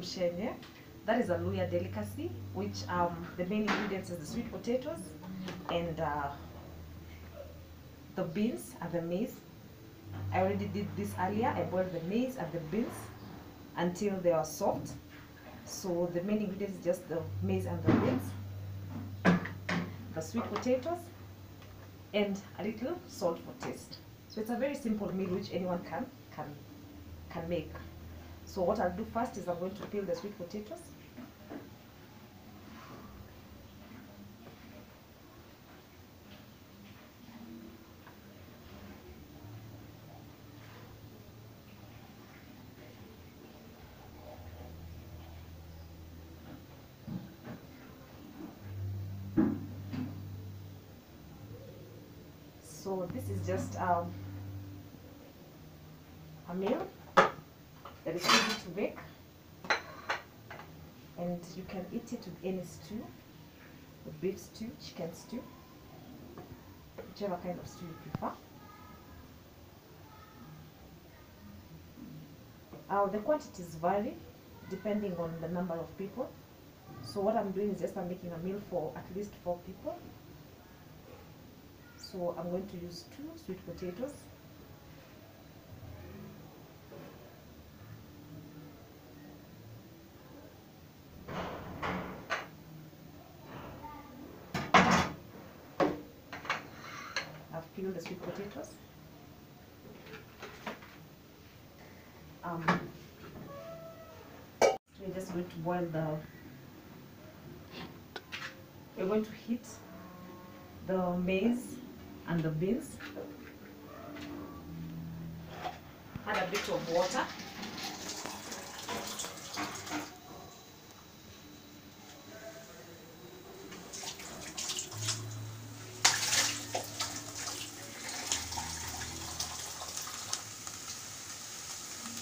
mshele. That is a Luya delicacy, which the main ingredients is the sweet potatoes and the beans and the maize. I already did this earlier. I boiled the maize and the beans until they are soft. So the main ingredients is just the maize and the beans, the sweet potatoes, and a little salt for taste. So it's a very simple meal which anyone can make. So what I'll do first is I'm going to peel the sweet potatoes. So this is just a meal that is easy to make, and you can eat it with any stew, with beef stew, chicken stew, whichever kind of stew you prefer. The quantities vary depending on the number of people. So what I'm doing is just I'm making a meal for at least 4 people. So I'm going to use 2 sweet potatoes. I've peeled the sweet potatoes. We're just going to boil we're going to heat the maize and the beans. Add a bit of water.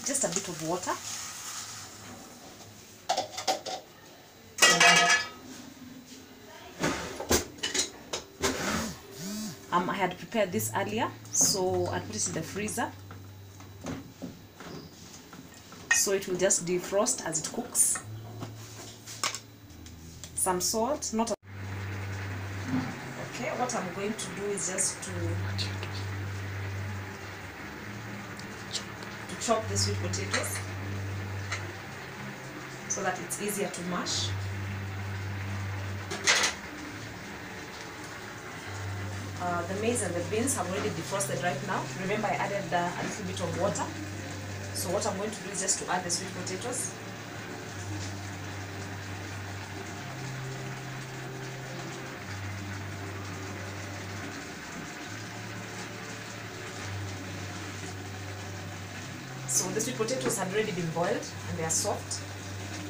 Just a bit of water. I had prepared this earlier, so I put it in the freezer, so it will just defrost as it cooks. Some salt, not a... Okay, what I'm going to do is just to chop the sweet potatoes so that it's easier to mash. The maize and the beans have already defrosted right now. Remember, I added a little bit of water. So what I'm going to do is just to add the sweet potatoes. So the sweet potatoes had already been boiled and they are soft.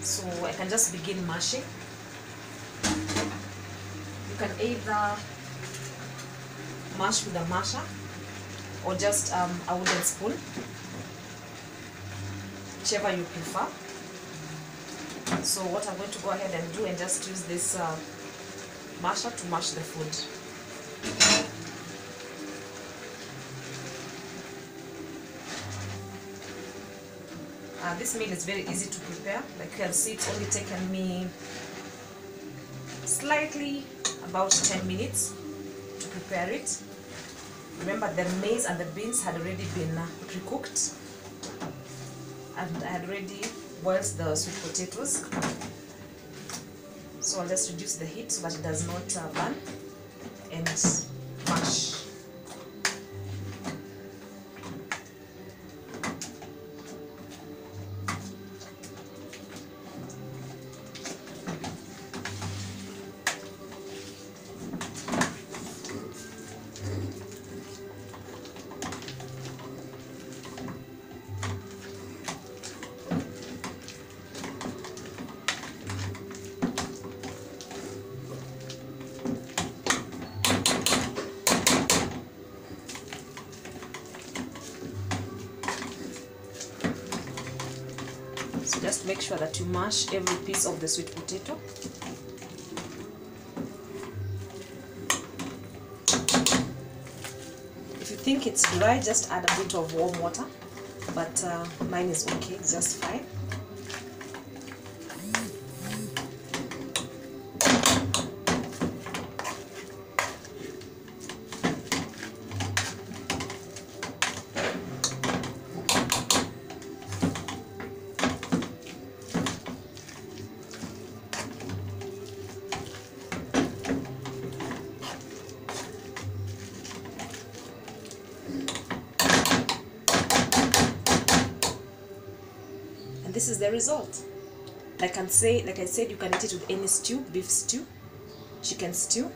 So I can just begin mashing. You can either mash with a masher or just a wooden spoon, whichever you prefer. So what I'm going to go ahead and do and just use this masher to mash the food. This meal is very easy to prepare. Like you can see, it's only taken me slightly about 10 minutes to prepare it. Remember, the maize and the beans had already been pre-cooked, and I had already boiled the sweet potatoes. So I'll just reduce the heat so that it does not burn, and mash. So just make sure that you mash every piece of the sweet potato. If you think it's dry, just add a bit of warm water, but mine is okay, just fine. this is the result. Like I said, you can eat it with any stew, beef stew, chicken stew,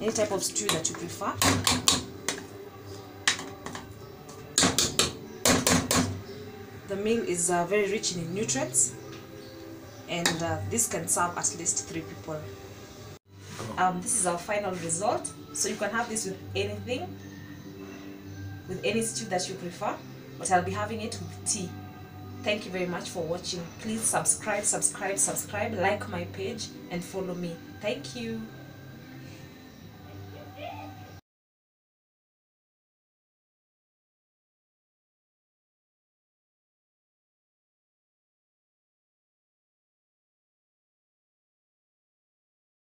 any type of stew that you prefer. The meal is very rich in nutrients, and this can serve at least 3 people. This is our final result. So you can have this with anything, with any stew that you prefer, but I'll be having it with tea. Thank you very much for watching. Please subscribe, like my page, and follow me. Thank you.